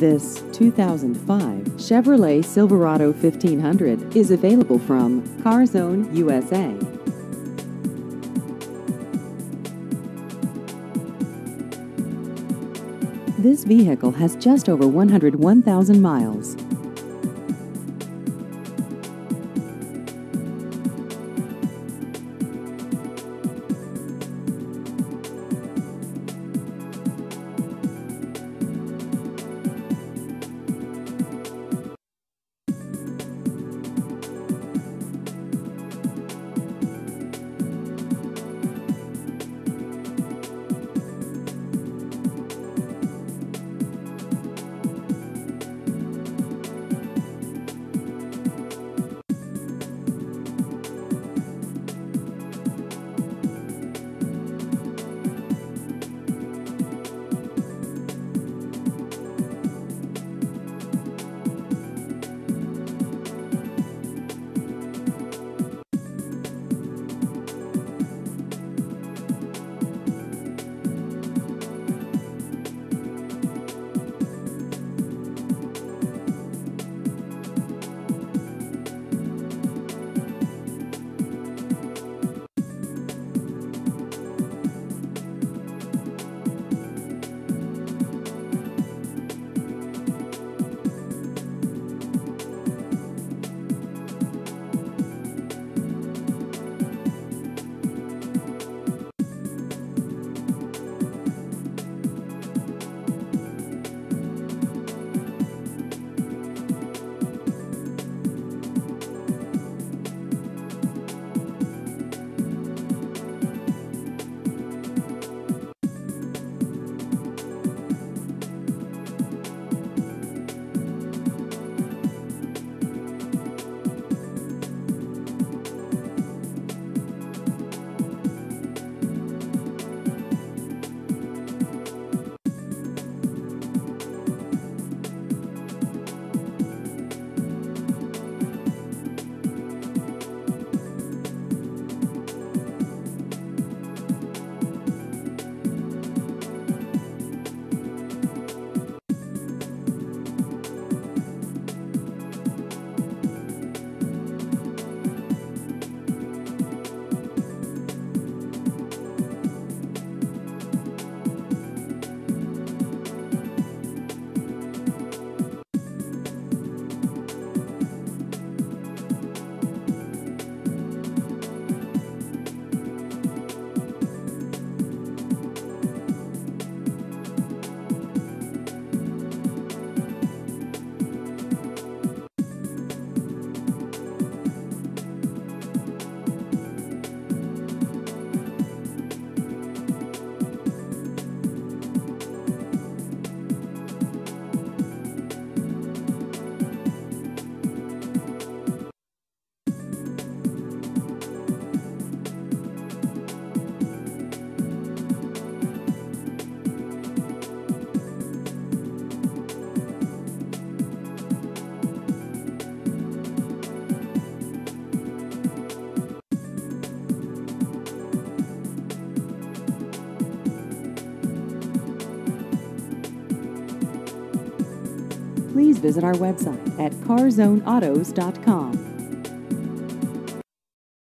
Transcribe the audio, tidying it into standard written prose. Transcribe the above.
This 2005 Chevrolet Silverado 1500 is available from CarZone USA. This vehicle has just over 101,000 miles. Please visit our website at carzoneautos.com.